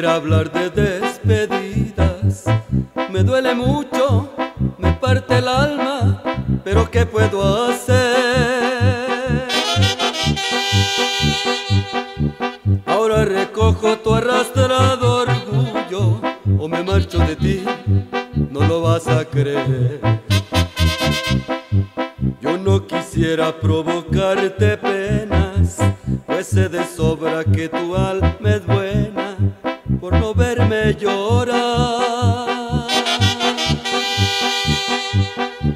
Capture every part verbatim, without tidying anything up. quisiera hablar de despedidas. Me duele mucho, me parte el alma, pero ¿qué puedo hacer? Ahora recojo tu arrastrado orgullo o me marcho de ti, no lo vas a creer. Yo no quisiera provocarte penas, pues sé de sobra que tu alma es buena por no verme llorar.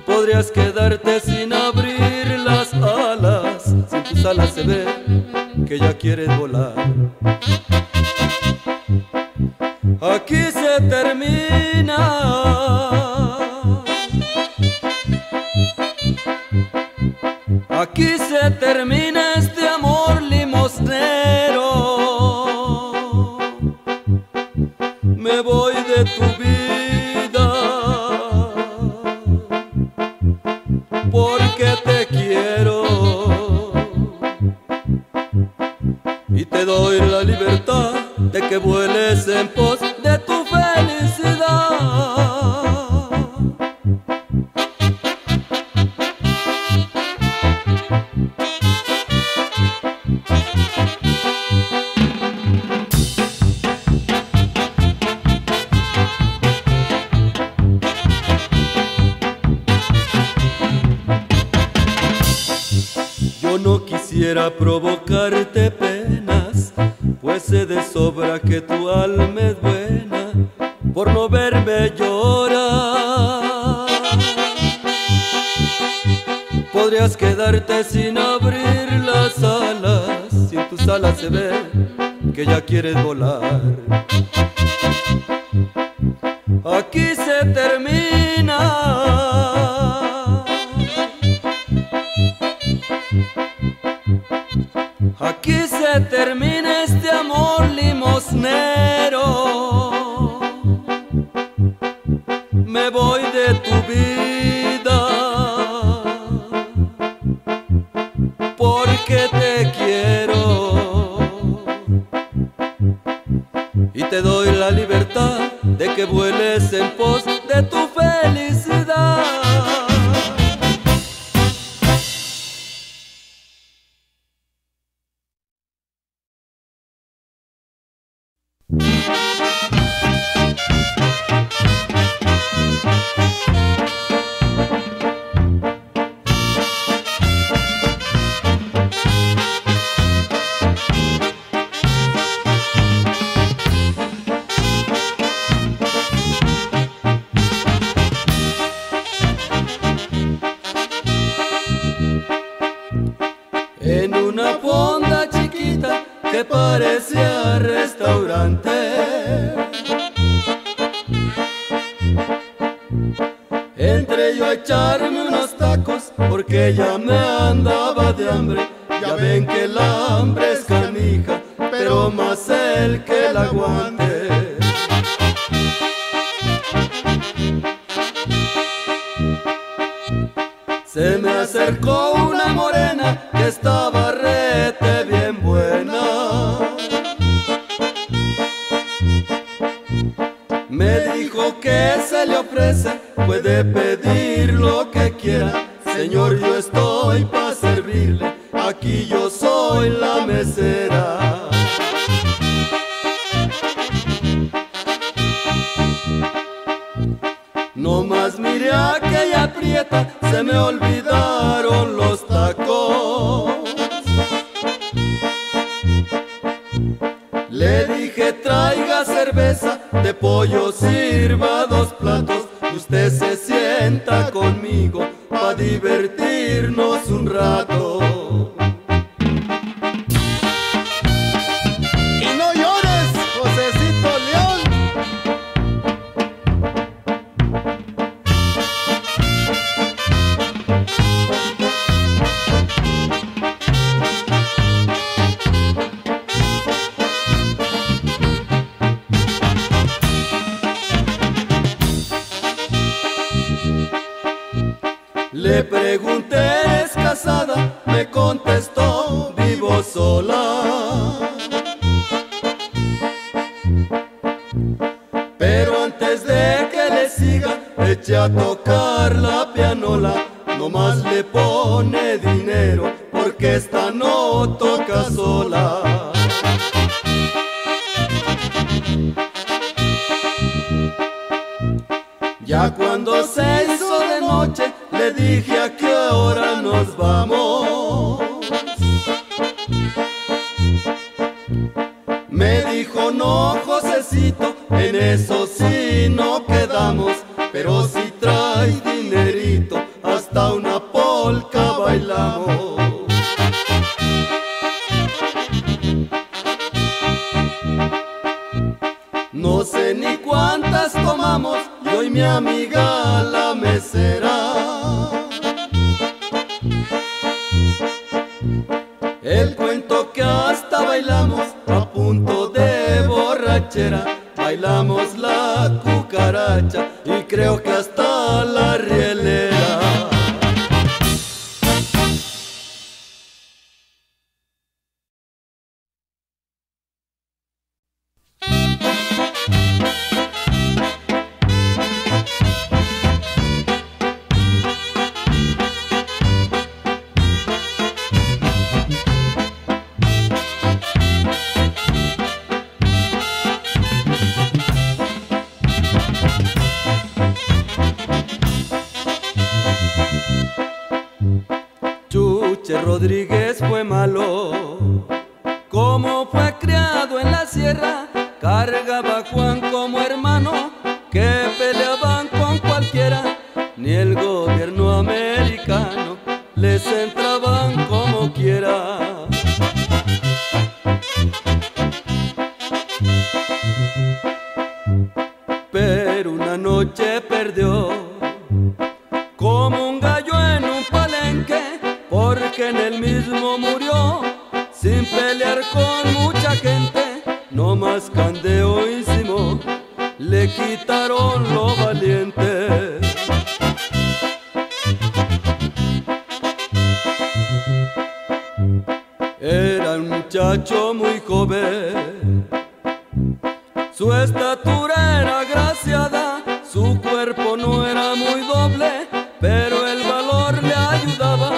Podrías quedarte sin abrir las alas, sin tus alas se ve que ya quieres volar. Aquí se termina, aquí se termina este amor limosnero. Me voy de tu vida porque te quiero y te doy la libertad de que vueles en pos de tu felicidad. Quisiera provocarte penas, pues sé de sobra que tu alma es buena por no verme llorar. Podrías quedarte sin abrir las alas, si en tus alas se ve que ya quieres volar. Aquí se termina, aquí se termina este amor limosnero. Me voy de tu vida porque te quiero y te doy la libertad de que vueles en pos de tu felicidad. orquesta no toca sola. Ya cuando se hizo de noche, le dije a qué hora nos vamos. Me dijo no, Josecito, en eso sí no quedamos, pero si traes dinerito, hasta una polca bailamos. No sé ni cuántas tomamos, y hoy mi amiga la mesera. El cuento que hasta bailamos a punto de borrachera, bailamos la cucaracha y creo que hasta la rielera. Rodríguez fue malo, como fue criado en la sierra, cargaba a Juan como hermano, que peleaban con cualquiera, ni el gobierno americano les entraban como quiera. Pero una noche perdió, como un gallo en un palenque, porque en el mismo murió, sin pelear con mucha gente, no más Candeo y Simón, le quitaron lo valiente. Era un muchacho muy joven, su estatura era agraciada, su cuerpo no era muy doble, pero el valor le ayudaba.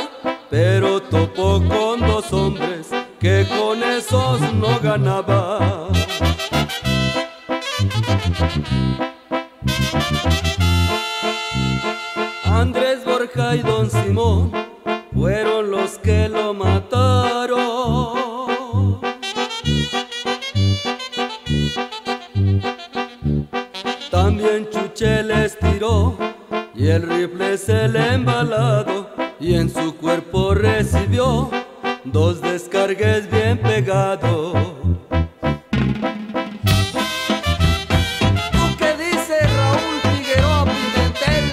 Pero topó con dos hombres que con esos no ganaba. Andrés Borja y don Simón fueron los que lo mataron. También Chuche les tiró y el rifle se le embalado, y en su cuerpo recibió dos descargues bien pegados. ¿Tú qué dices, Raúl Figueroa Pimentel?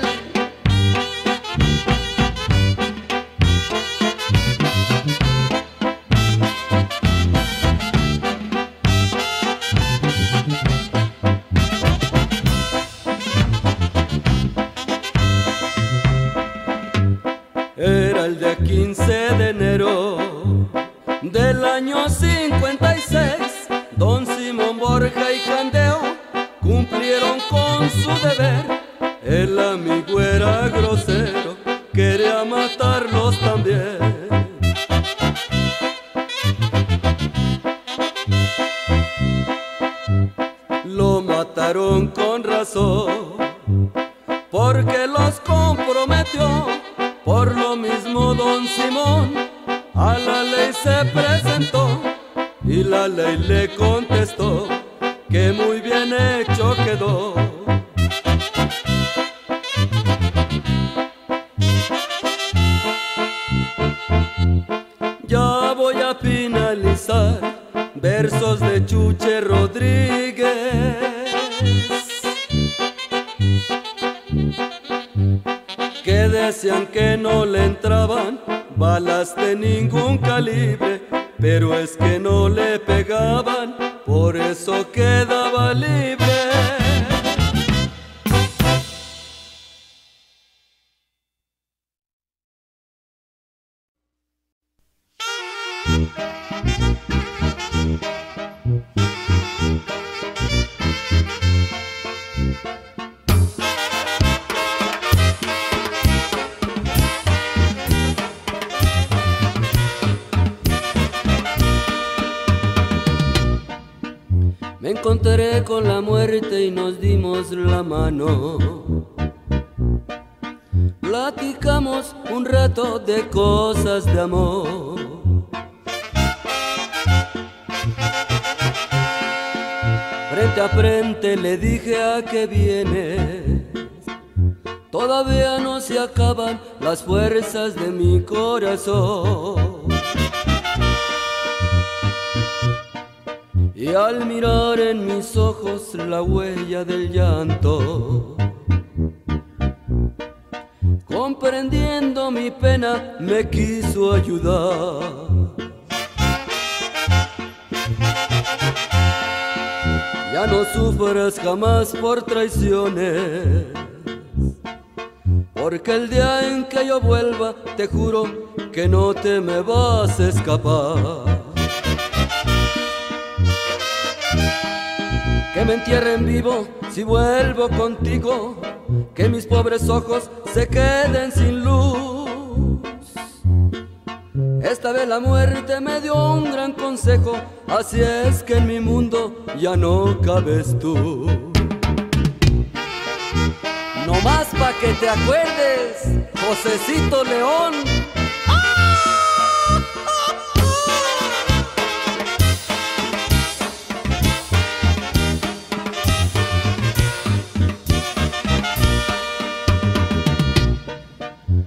Era el de quince de enero del año cincuenta y seis, don Simón Borja y Candeo cumplieron con su deber. El amigo era grosero, quería matarlos también. Lo mataron con razón, porque los comprometió. Por lo mismo don Simón a la ley se presentó, y la ley le contestó que muy bien hecho quedó. Ya voy a finalizar versos de Chuche Rodríguez, que decían que no le entraban balas de ningún calibre, pero es que no le pegaban, por eso quedaba libre. Me encontré con la muerte y nos dimos la mano. Platicamos un rato de cosas de amor. Frente a frente le dije a qué vienes. Todavía no se acaban las fuerzas de mi corazón. Y al mirar en mis ojos la huella del llanto, comprendiendo mi pena, me quiso ayudar. Ya no sufras jamás por traiciones, porque el día en que yo vuelva, te juro que no te me vas a escapar. Que me entierren vivo si vuelvo contigo, que mis pobres ojos se queden sin luz. Esta vez la muerte me dio un gran consejo, así es que en mi mundo ya no cabes tú. No más pa' que te acuerdes, Josecito León.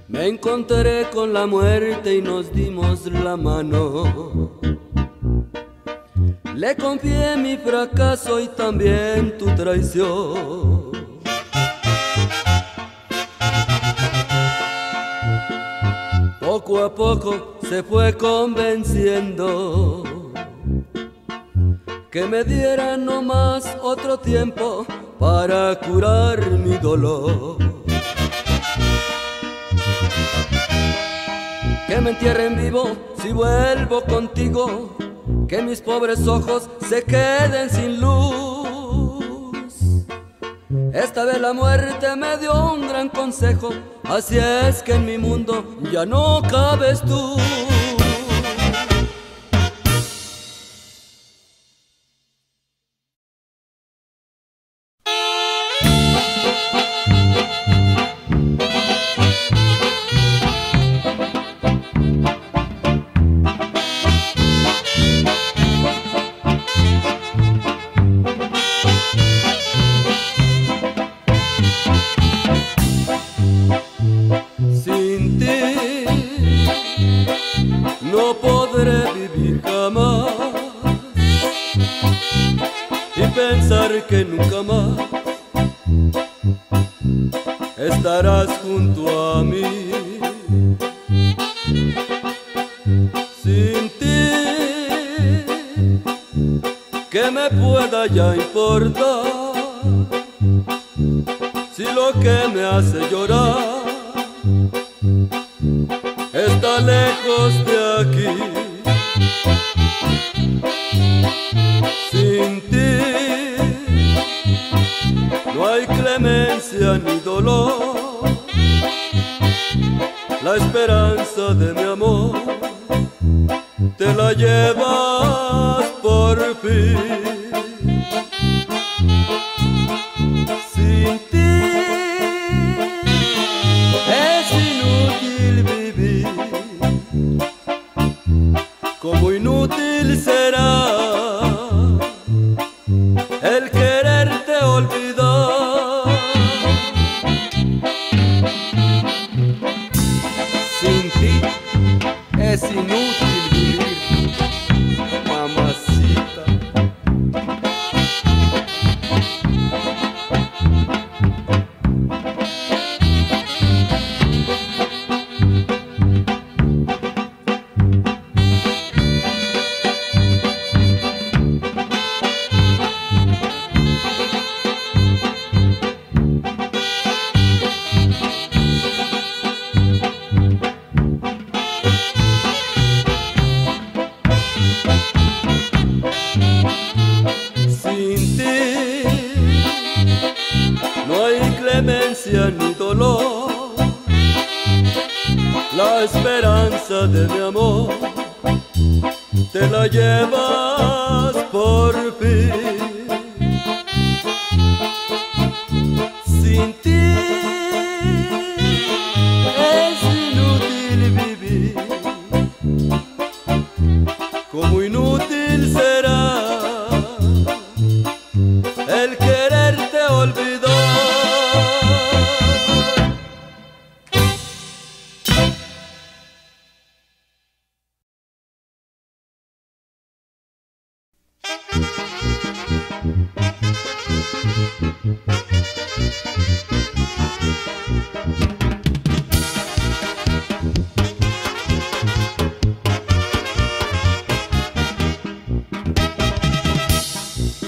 Me encontré con la muerte y nos dimos la mano. Le confié mi fracaso y también tu traición. Poco a poco se fue convenciendo que me diera nomás otro tiempo para curar mi dolor. Que me entierren vivo si vuelvo contigo, que mis pobres ojos se queden sin luz. Esta vez la muerte me dio un gran consejo, así es que en mi mundo ya no cabes tú. Te la llevas por fin.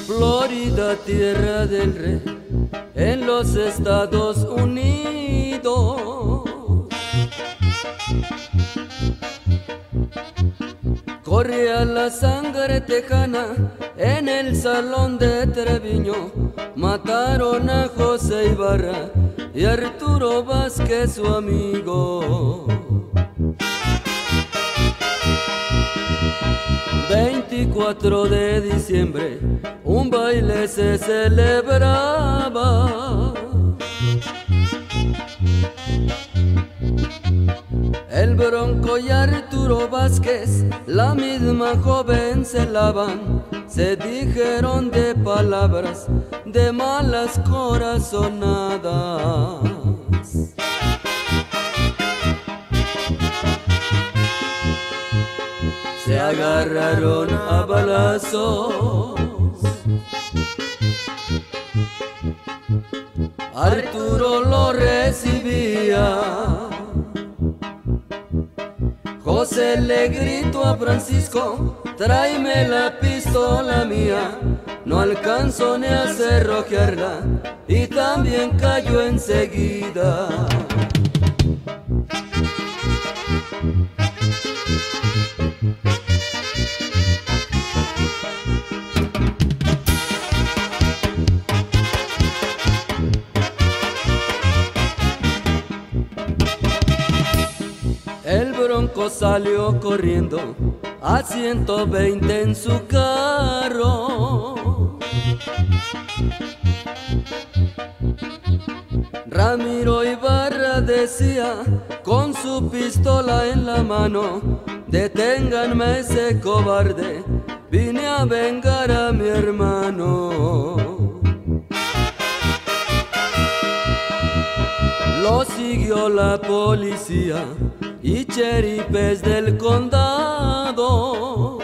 Florida tierra del rey, en los Estados Unidos, corría la sangre tejana. En el salón de Treviño mataron a José Ibarra y Arturo Vázquez, su amigo. veinticuatro de diciembre un baile se celebraba. El Bronco y Arturo Vázquez, la misma joven se lavan. Se dijeron de palabras, de malas corazonadas. Se agarraron a balazos. Arturo lo recibía. José le gritó a Francisco: tráeme la pistola mía. No alcanzó ni a cerrojearla y también cayó enseguida. El Bronco salió corriendo a ciento veinte en su carro. Ramiro Ibarra decía con su pistola en la mano: deténganme ese cobarde, vine a vengar a mi hermano. Lo siguió la policía y cheripes del condado.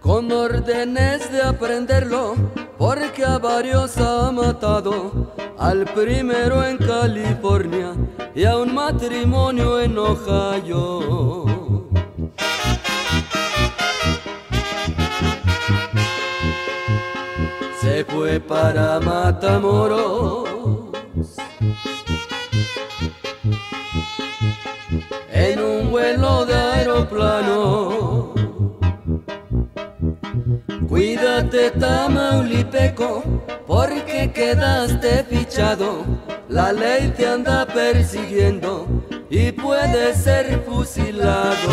Con órdenes de aprenderlo, porque a varios ha matado. Al primero en California y a un matrimonio en Ohio. Se fue para Matamoros. En un vuelo de aeroplano. Cuídate, Tamaulipeco, porque quedaste fichado. La ley te anda persiguiendo y puedes ser fusilado.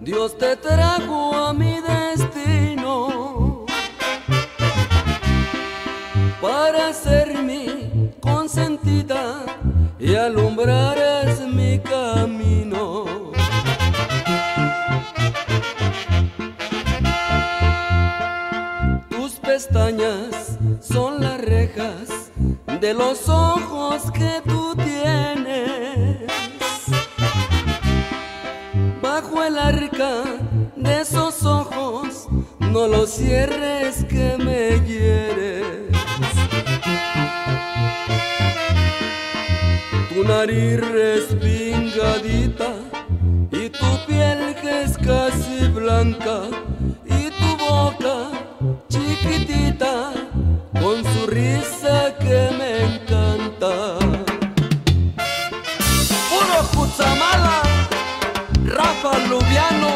Dios te trajo a mi destino para ser mi consentida y alumbrarás mi camino. Tus pestañas son las rejas de los ojos que tú tienes. Bajo el arca de esos ojos, no los cierres que me hieres. Tu nariz respingadita y tu piel que es casi blanca y tu boca chiquitita con su risa que me encanta. ¡Puro Cutzamala! Rafa Lubiano,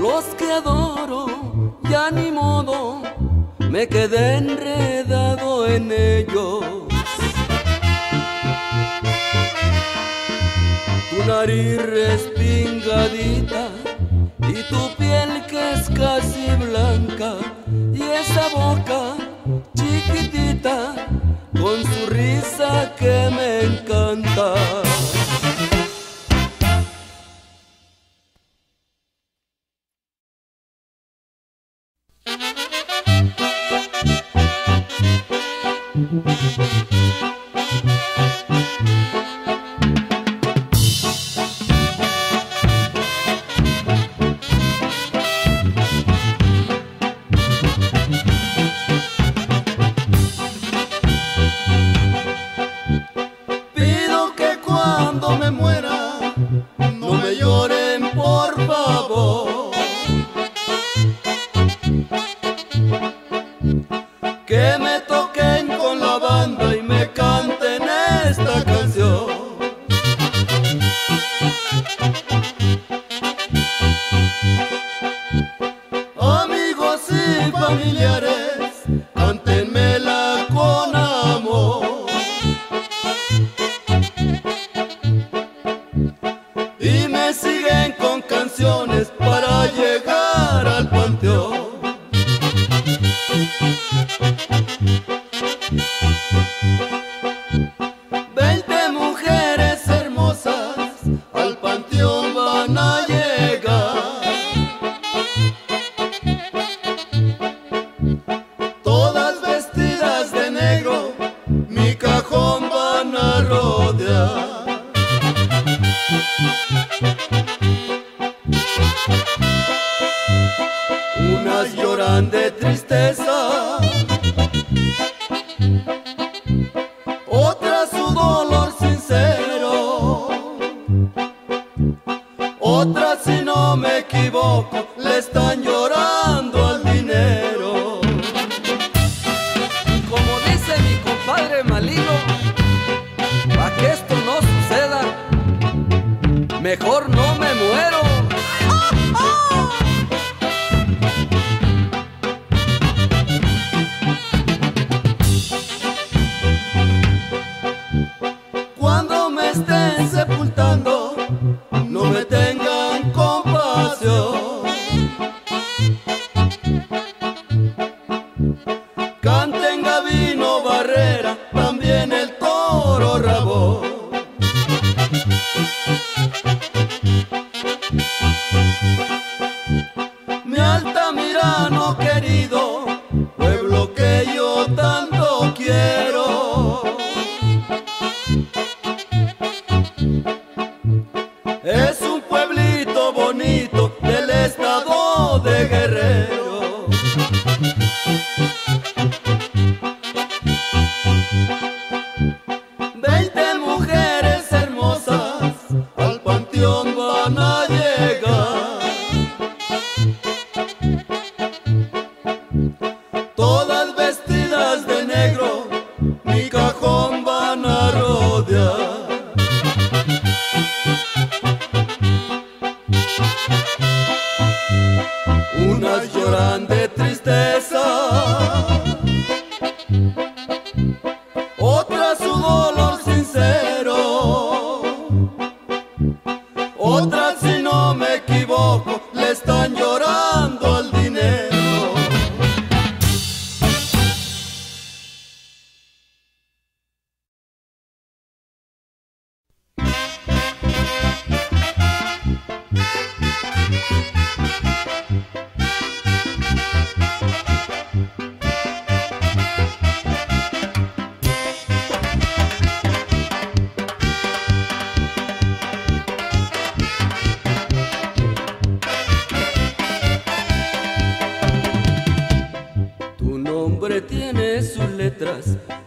los que adoro, ya ni modo, me quedé enredado en ellos. Tu nariz respingadita y tu piel que es casi blanca, y esa boca chiquitita con su risa que me encanta.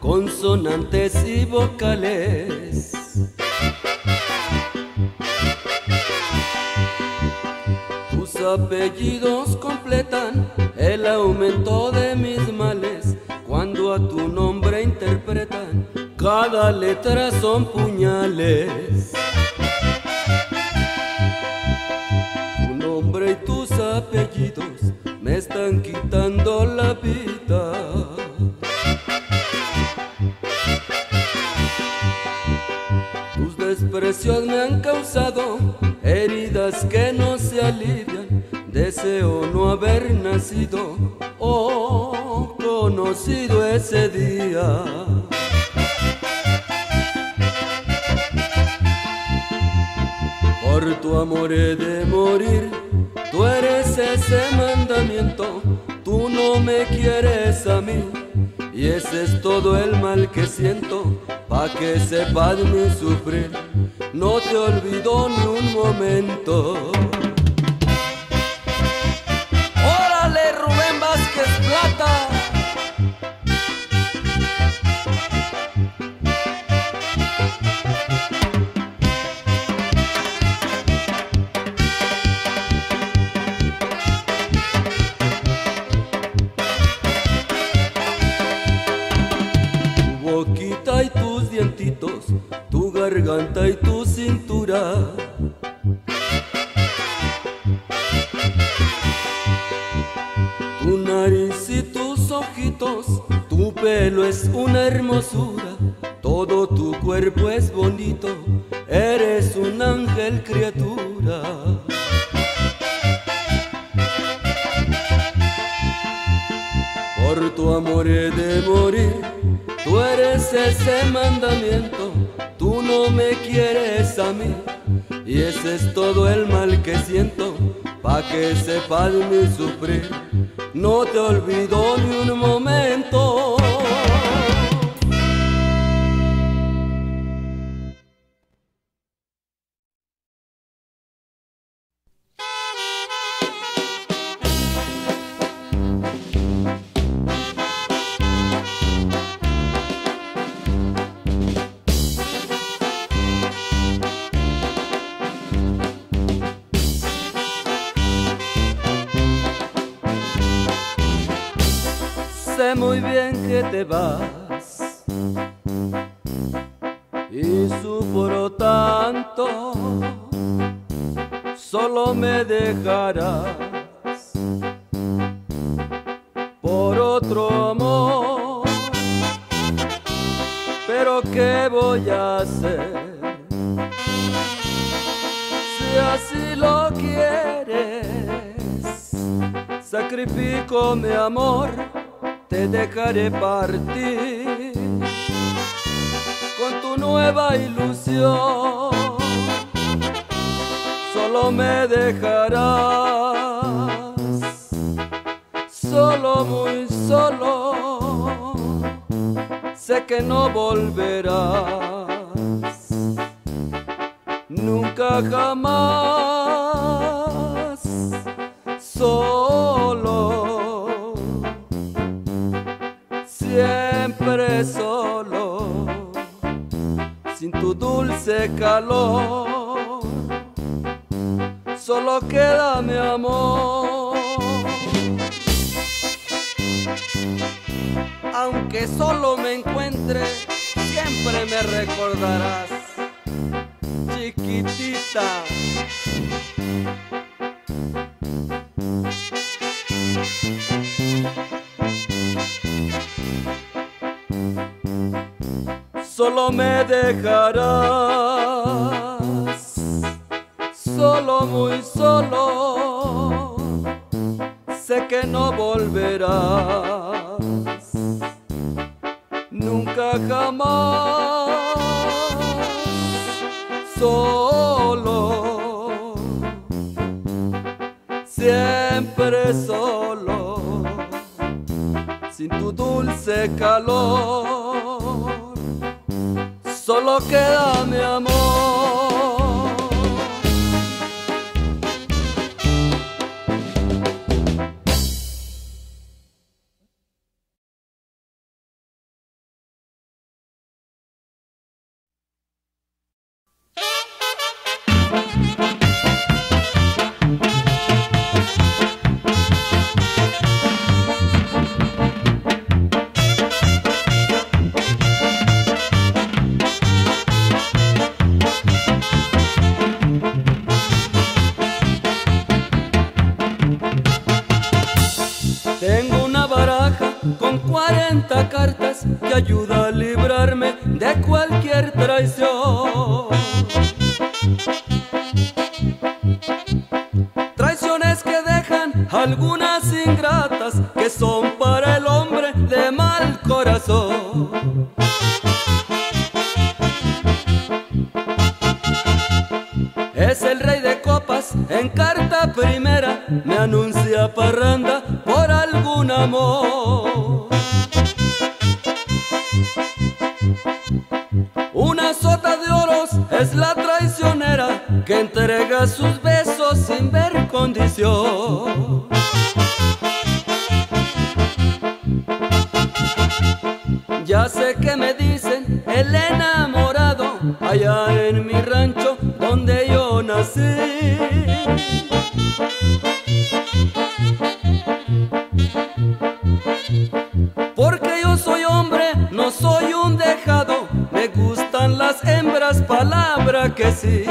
Consonantes y vocales, tus apellidos completan el aumento de mis males. Cuando a tu nombre interpretan, cada letra son puñales. Tu nombre y tus apellidos causado heridas que no se alivian. Deseo no haber nacido o conocido ese día. Por tu amor he de morir, tú eres ese mandamiento. Tú no me quieres a mí, y ese es todo el mal que siento, pa' que sepas mi sufrir. No te olvido ni un momento. ¡Órale, Rubén Vázquez Plata! Tu garganta y tu cintura, tu nariz y tus ojitos, tu pelo es una hermosura, todo tu cuerpo es bonito, eres un ángel criatura. Por tu amor he de morir, tú eres ese mandamiento, tú no me quieres a mí, y ese es todo el mal que siento, pa' que sepas mi sufrir, no te olvido ni un momento. Muy bien que te vas y sufro tanto, solo me dejarás por otro amor, pero ¿qué voy a hacer si así lo quieres? Sacrifico mi amor, te dejaré partir con tu nueva ilusión. Solo me dejarás, solo, muy solo. Sé que no volverás, nunca jamás, solo. Siempre solo, sin tu dulce calor, solo queda mi amor. Aunque solo me encuentre, siempre me recordarás, chiquitita. Solo me dejarás, solo, muy solo. Sé que no volverás, nunca jamás, solo. Siempre solo, sin tu dulce calor, solo queda mi amor. Cartas que ayuda a librarme de cualquier traición. algunas ingratas que son para el hombre de mal corazón. Es el rey de copas, en carta primera me anuncia parranda por algún amor. Una sota de oros es la traicionera que entrega sus besos sin ver condición. Ya sé que me dicen el enamorado allá en mi rancho donde yo nací. Porque yo soy hombre, no soy un dejado, me gustan las hembras, palabra que sí.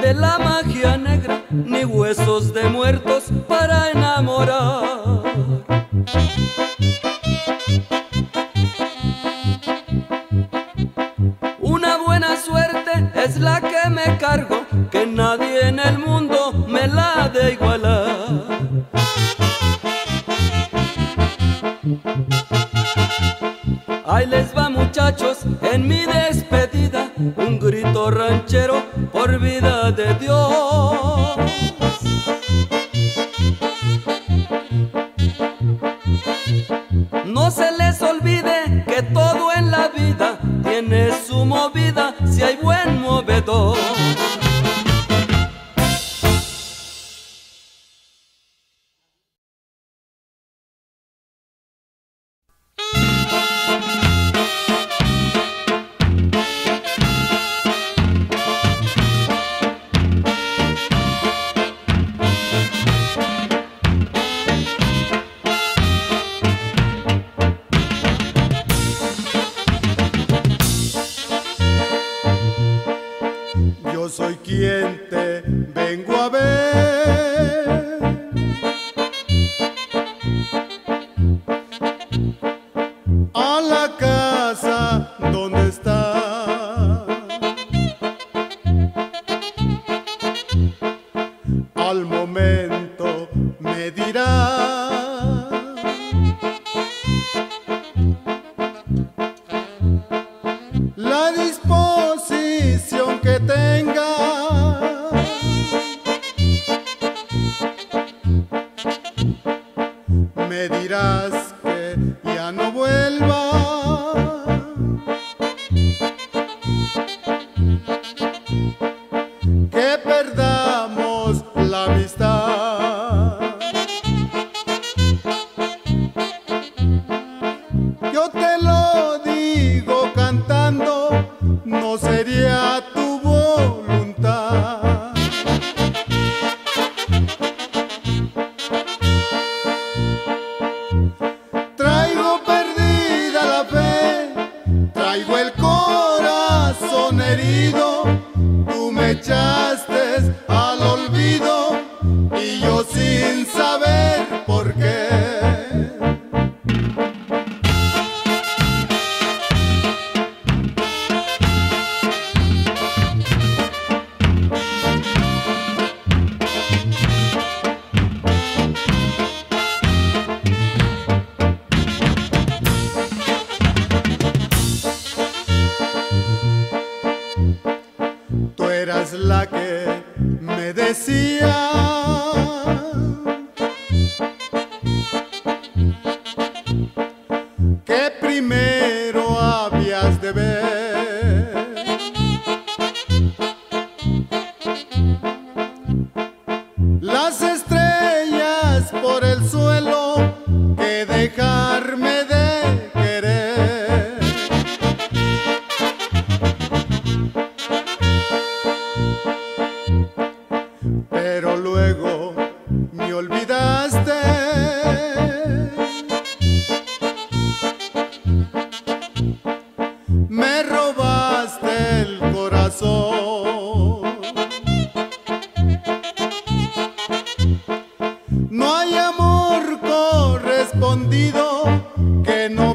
De la magia negra, ni huesos de muertos para enamorar. Una buena suerte es la que me cargo, que nadie en el mundo me la ha de igualar. Ahí les va, muchachos, en mi despedida, un grito ranchero por vida de Dios. No se les olvide que todo en la vida tiene su movida si hay buen movedor.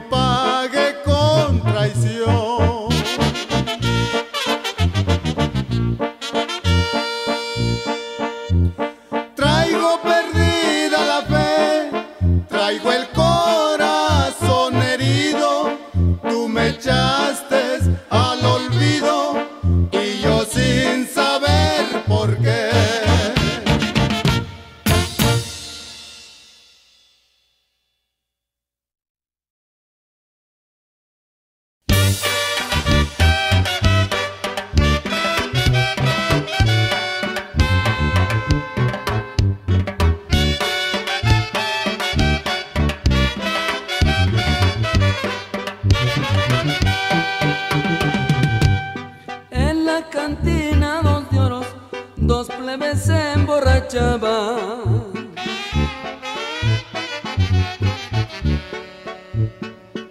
pague con traición. Traigo perdida la fe, traigo el corazón herido, tú me echaste al olvido y yo sin saber por qué.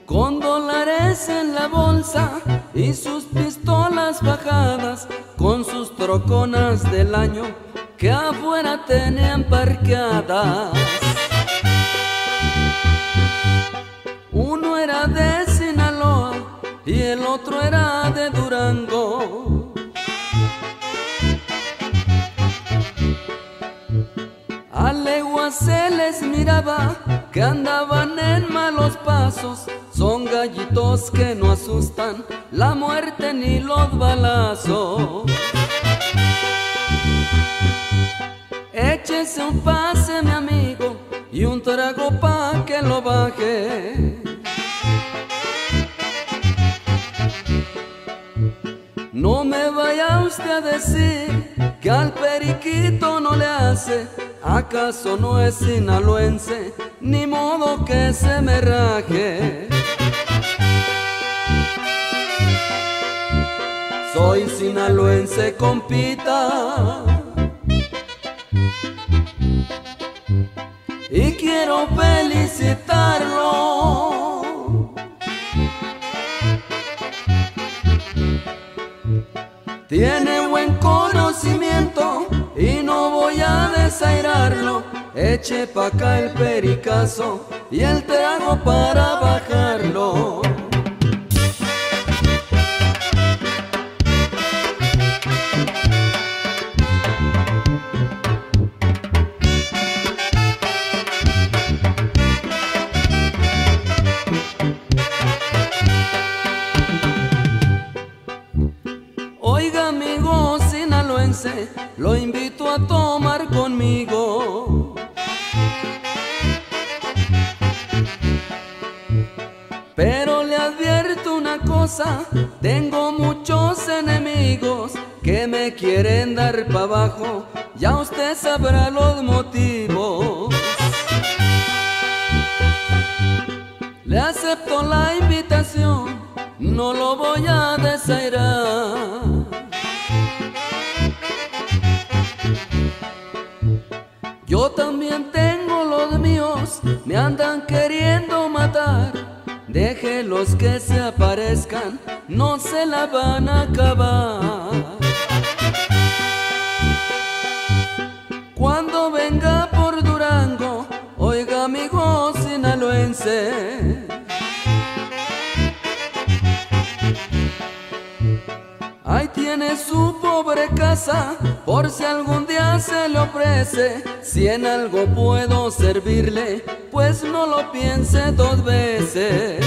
Con dólares en la bolsa y sus pistolas bajadas, con sus troconas del año que afuera tenían parqueadas. Uno era de Sinaloa y el otro era de Durango. A leguas se les miraba que andaban en malos pasos. Son gallitos que no asustan la muerte ni los balazos. Échese un pase, mi amigo, y un trago pa' que lo baje. No me vaya usted a decir que al periquito no le hace. ¿Acaso no es sinaloense? Ni modo que se me raje. Soy sinaloense, compita, y quiero felicitarlo. Tiene buen conocimiento y no voy a desairarlo. Eche pa' acá el pericazo y el trago para bajarlo. Lo invito a tomar conmigo. Pero le advierto una cosa, tengo muchos enemigos que me quieren dar para abajo, ya usted sabrá los motivos. Le acepto la invitación, no lo voy a desairar. Yo también tengo los míos, me andan queriendo matar. Déjenlos que se aparezcan, no se la van a acabar. Cuando venga por Durango, oiga amigo sinaloense, ahí tiene su pobre casa, por si algún día se le ofrece. Si en algo puedo servirle, pues no lo piense dos veces.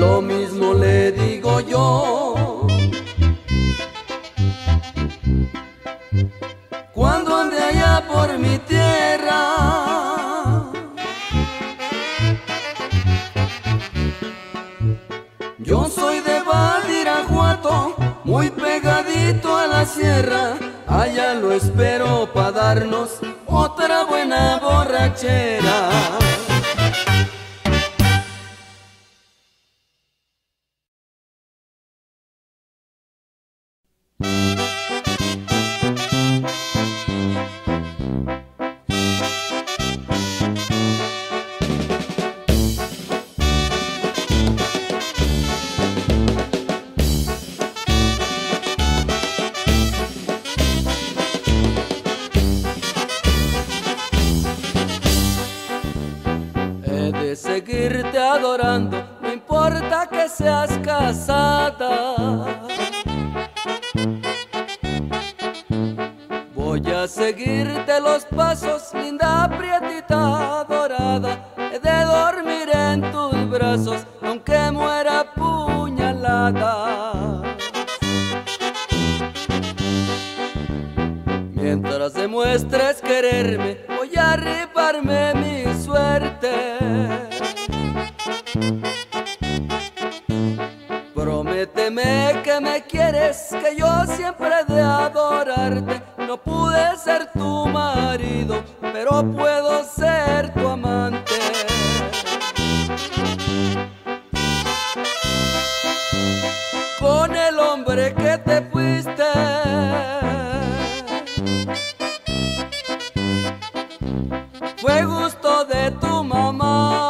Lo mismo le digo yo, cuando ande allá por mi tierra. Yo soy de Badiraguato, muy pegadito a la sierra. Allá lo espero pa' darnos otra buena borrachera. de seguirte adorando, no importa que seas casada. Voy a seguirte los pasos, linda prietita dorada, he de dormir en tus brazos, aunque muera apuñalada. Mientras demuestres quererme, voy a rifarme mi suerte. Prométeme que me quieres, que yo siempre he de adorarte. No pude ser tu marido, pero puedo ser tu amante. Con el hombre que te fuiste, fue gusto de tu mamá.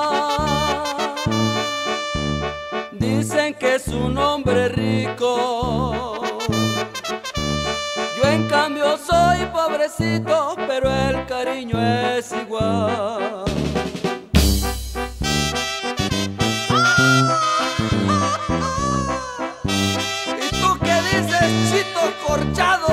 Dicen que es un hombre rico, yo en cambio soy pobrecito, pero el cariño es igual. ¿Y tú qué dices, chito corchado?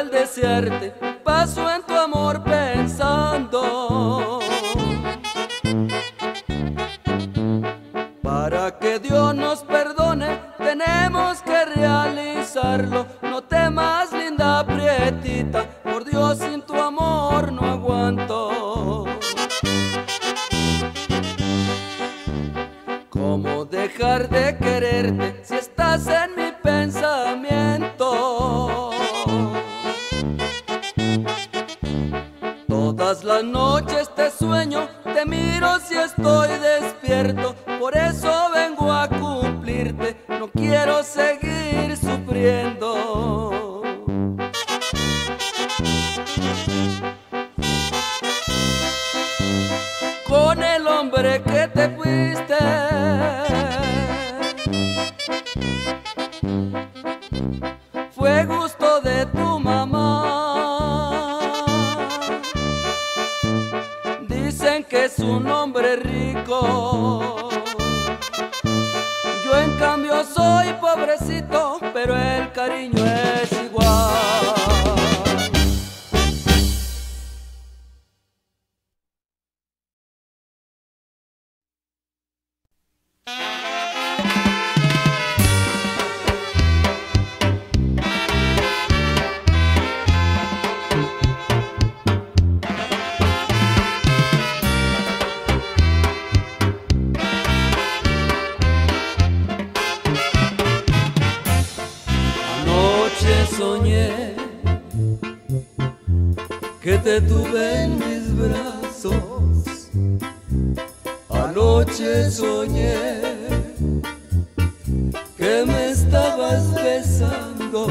El desearte, paso en tu amor pensando, para que Dios nos perdone, tenemos que realizarlo. No temas, linda prietita, por Dios sin tu amor no aguanto. ¿Cómo dejar de quererte si estás en mi pensamiento? Todas las noches te sueño, te miro si estoy despierto, por eso vengo a cumplirte, no quiero seguir sufriendo. Con el hombre que te fuiste, fue gusto de tu mamá. Que es un hombre rico, yo en cambio soy pobrecito, pero el cariño es igual. Te tuve en mis brazos, anoche soñé que me estabas besando,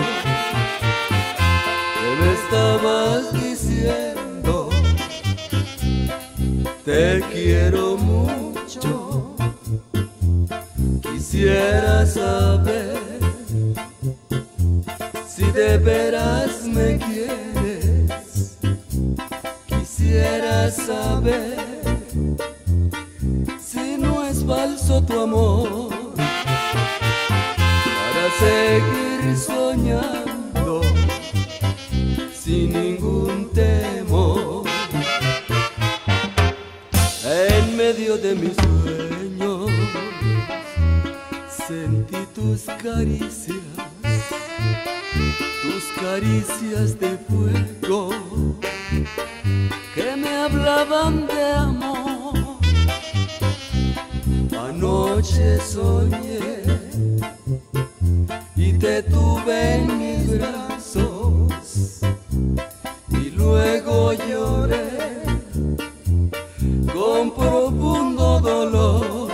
que me estabas diciendo, te quiero mucho, quisiera saber si de veras me quieres. Quisiera saber si no es falso tu amor, para seguir soñando sin ningún temor. En medio de mis sueños sentí tus caricias, tus caricias de fuego, que me hablaban de amor. Anoche soñé y te tuve en mis brazos, y luego lloré con profundo dolor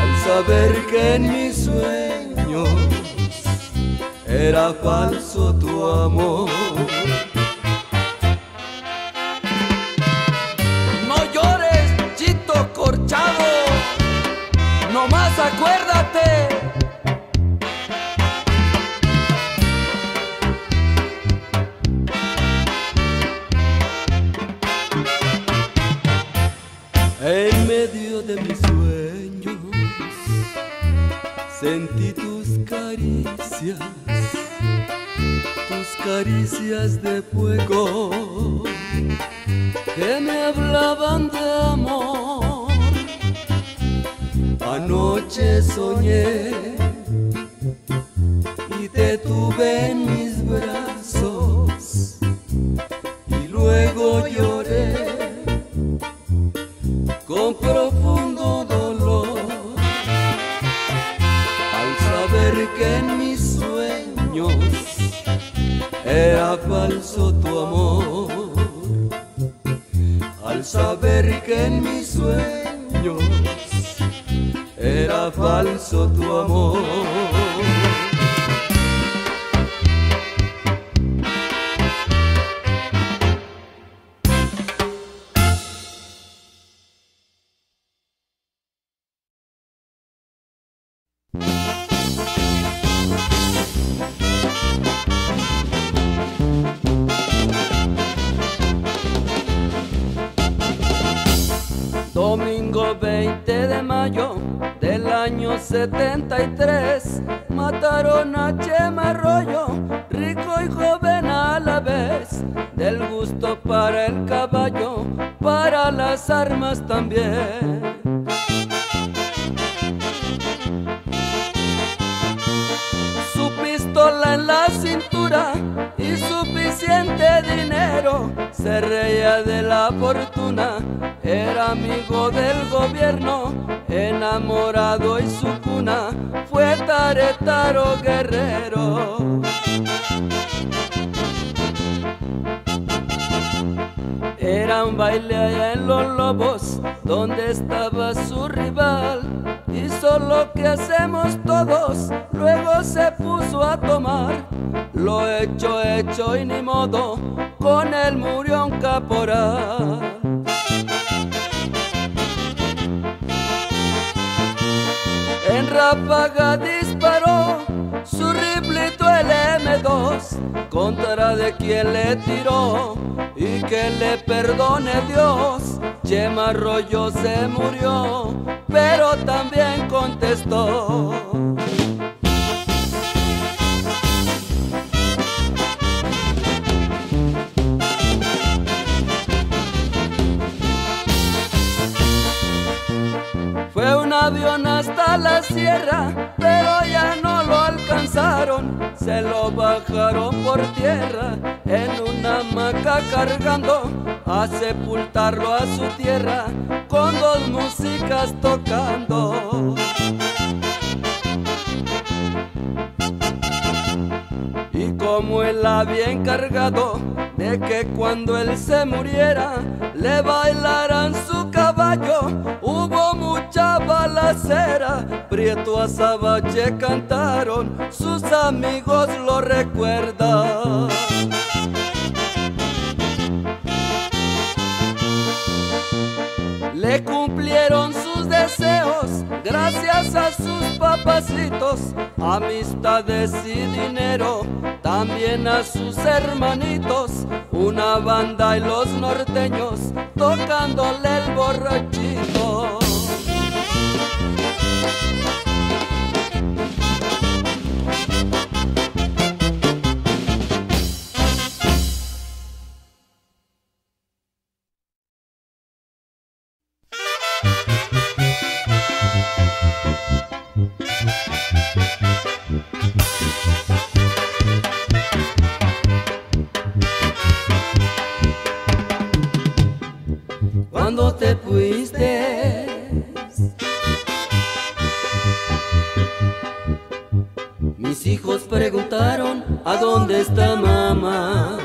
al saber que en mis sueños era falso tu amor. En medio de mis sueños sentí tus caricias, tus caricias de fuego que me hablaban de amor. Anoche soñé y te tuve en mis brazos y luego lloré con profundo dolor al saber que en mis sueños era falso tu amor, al saber que en mis sueños era falso tu amor. setenta y tres mataron a Chema Arroyo, rico y joven a la vez, del gusto para el caballo, para las armas también. Su pistola en la cintura y suficiente dinero, se reía de la fortuna, era amigo del gobierno. Enamorado y su cuna fue Taretaro guerrero. Era un baile allá en Los Lobos, donde estaba su rival. Hizo lo que hacemos todos, luego se puso a tomar. Lo hecho, hecho y ni modo, con él murió un caporal. En ráfaga disparó su riplito el eme dos, contra de quien le tiró y que le perdone Dios. Chema Arroyo se murió, pero también contestó. Fue un avión hasta la sierra, pero ya no lo alcanzaron. Se lo bajaron por tierra, en una hamaca cargando, a sepultarlo a su tierra, con dos músicas tocando. Y como él había encargado de que cuando él se muriera le bailaran su caballo, hubo mucha balacera, Prieto Azabache cantaron, sus amigos lo recuerdan. Le cumplieron sus deseos, gracias a sus papacitos, amistades y dinero, también a sus hermanitos, una banda y los norteños, tocándole el borrachito. Cuando te fuiste, mis hijos preguntaron, ¿a dónde está mamá?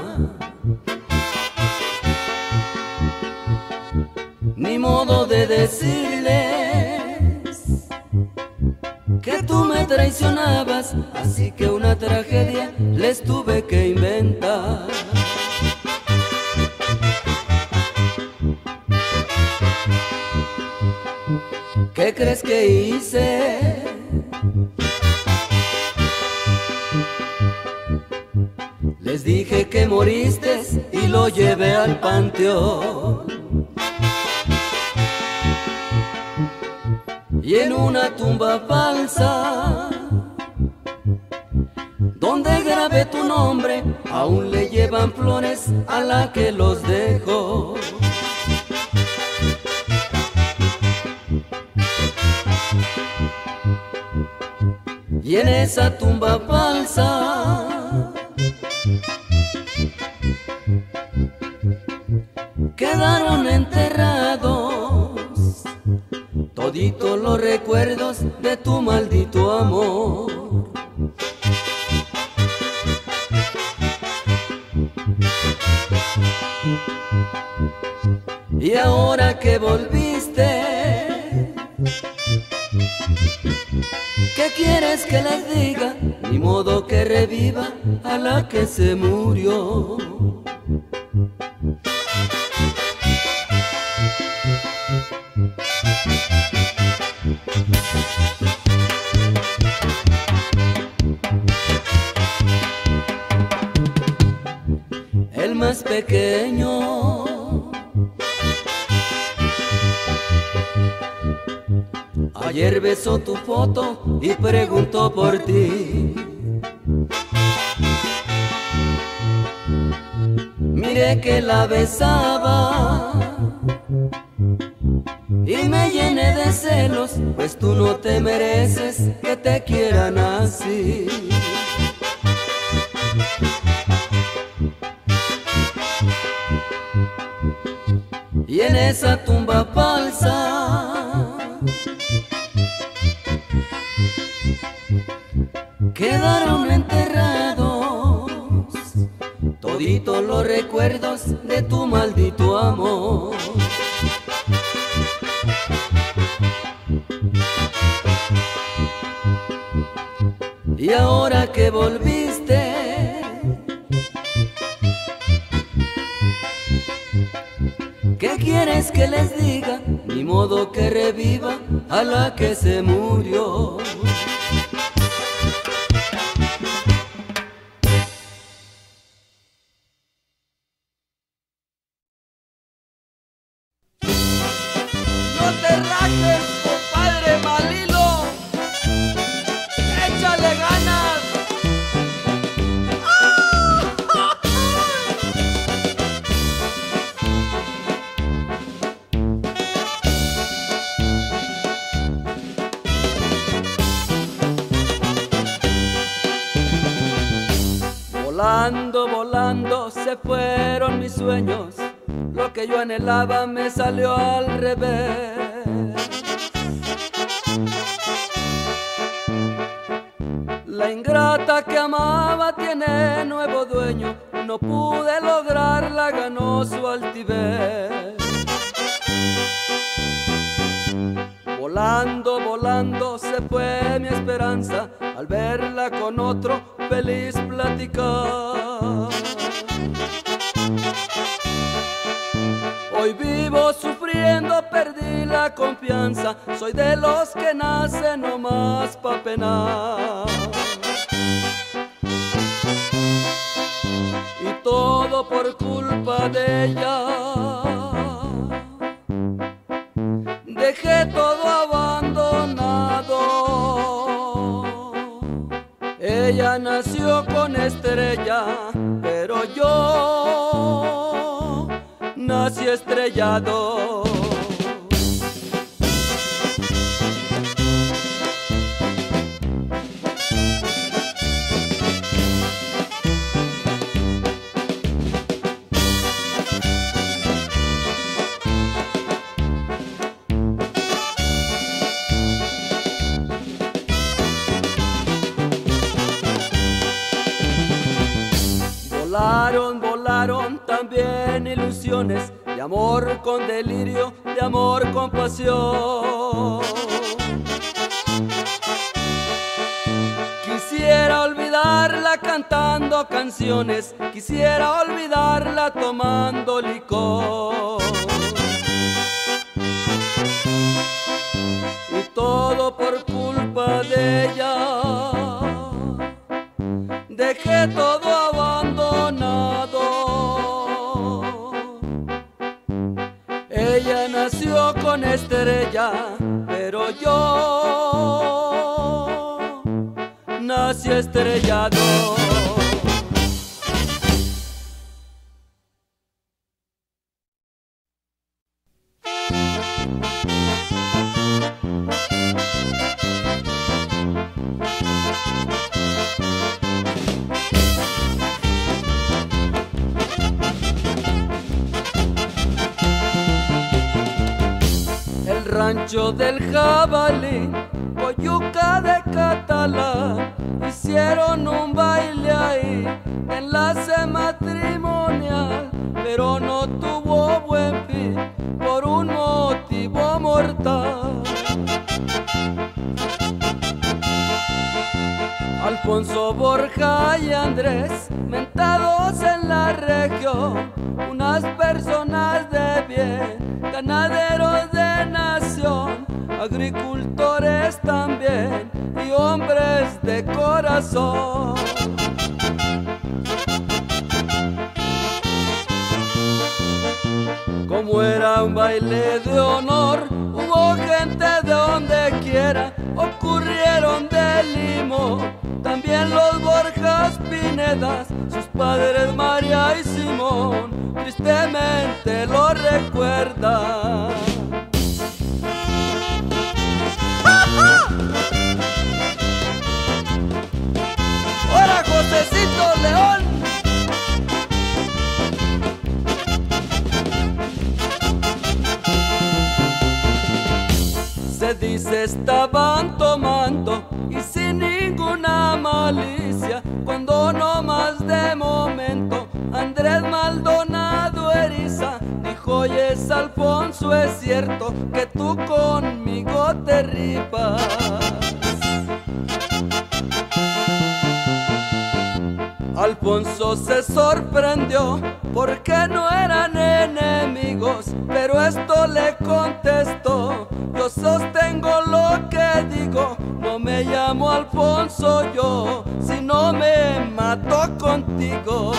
Ni modo de decirles que tú me traicionabas, así que una tragedia les tuve que inventar. ¿Qué crees que hice? Les dije que moriste y lo llevé al panteón. y en una tumba falsa donde grabé tu nombre, aún le llevan flores a la que los dejó. Y en esa tumba falsa quedaron enterrados toditos los recuerdos de tu maldito amor. Y ahora que volviste, ¿qué quieres que les diga? Ni modo que reviva a la que se murió. El más pequeño ayer besó tu foto y preguntó por ti. Miré que la besaba y me llené de celos, pues tú no te mereces que te quieran así. Y en esa tumba falsa quedaron enterrados toditos los recuerdos de tu maldito amor. Y ahora que volviste, ¿qué quieres que les diga? Ni modo que reviva a la que se murió. Fueron mis sueños, lo que yo anhelaba me salió al revés. La ingrata que amaba tiene nuevo dueño, no pude lograrla, ganó su altivez. Volando, volando se fue mi esperanza, al verla con otro feliz platicar. Hoy vivo sufriendo, perdí la confianza, soy de los que nacen nomás pa' penar. Y todo por culpa de ella, dejé todo abandonado. Ella nació con estrella, pero yo nací estrellado. Volaron, volaron también ilusiones, de amor con delirio, de amor con pasión. Quisiera olvidarla cantando canciones, quisiera olvidarla tomando licor. Y todo por culpa de ella, dejé todo abandonado. Ella nació con estrella, Pero yo nací estrellado. Rancho del Jabalí, Coyuca de Catalá, hicieron un baile ahí, enlace matrimonial, pero no tuvo buen fin por un motivo mortal. Alfonso Borja y Andrés, mentados en la región, unas personas de bien, ganaderos de nación, agricultores también y hombres de corazón. Como era un baile de honor, hubo gente de donde quiera, ocurrieron de Limo, también los Borjas Pinedas, sus padres María y Simón, tristemente lo recuerdan. ¡Ahora, Josecito León! Se dice estaban tomando y sin ninguna malicia, cuando no más de momento Andrés Maldonado eriza, dijo: oyes, Alfonso, es cierto que tú conmigo te ripas. Alfonso se sorprendió porque no eran enemigos, pero esto le contestó: yo sostengo lo que digo, no me llamo Alfonso yo, sino me mato contigo.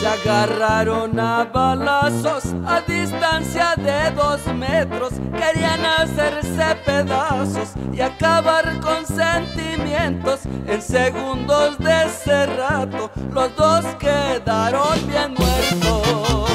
Se agarraron a balazos a distancia de dos metros, querían hacerse pedazos y acabar con sentimientos. En segundos de ese rato los dos quedaron bien muertos.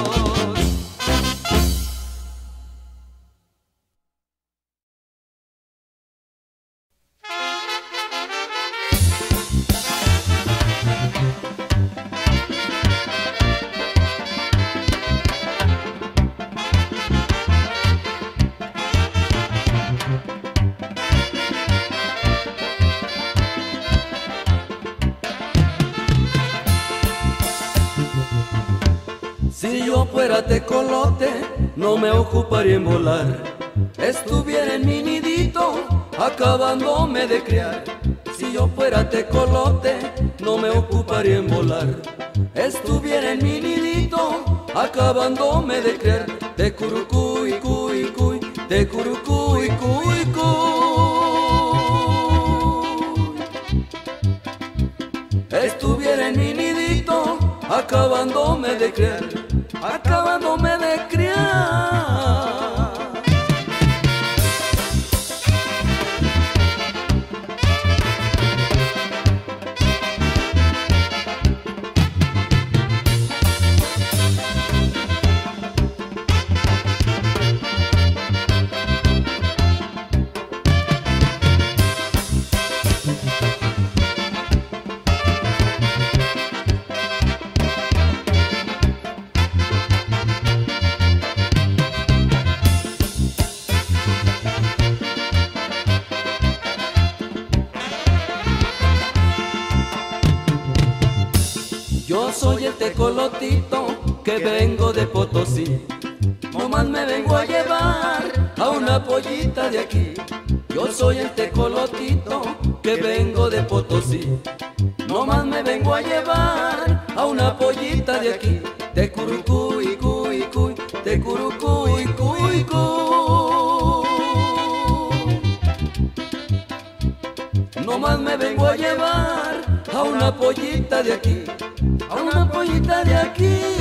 Si yo fuera tecolote, no me ocuparía en volar, estuviera en mi nidito, acabándome de criar. Si yo fuera tecolote, no me ocuparía en volar, estuviera en mi nidito, acabándome de criar. De curucuy, cuy, cuy, de curucuy, cuy, cuy, estuviera en mi nidito, acabándome de criar. Acabándome de criar. Soy el tecolotito que vengo de Potosí, nomás me vengo a llevar a una pollita de aquí. Yo soy el tecolotito que vengo de Potosí, nomás me vengo a llevar a una pollita de aquí. De curucuy, cuy, cuy, de curucuy, cuy, cuy, nomás me vengo a llevar a una pollita de aquí, a una pollita de aquí.